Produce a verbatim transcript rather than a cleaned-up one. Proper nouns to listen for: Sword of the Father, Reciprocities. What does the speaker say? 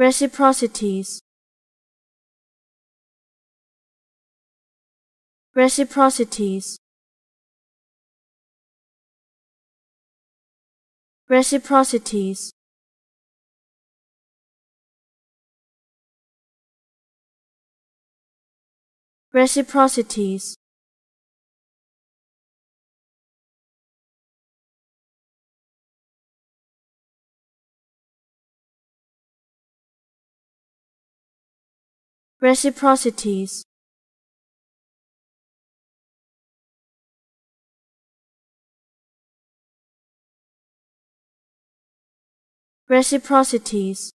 Reciprocities. Reciprocities. Reciprocities. Reciprocities. Reciprocities. Reciprocities.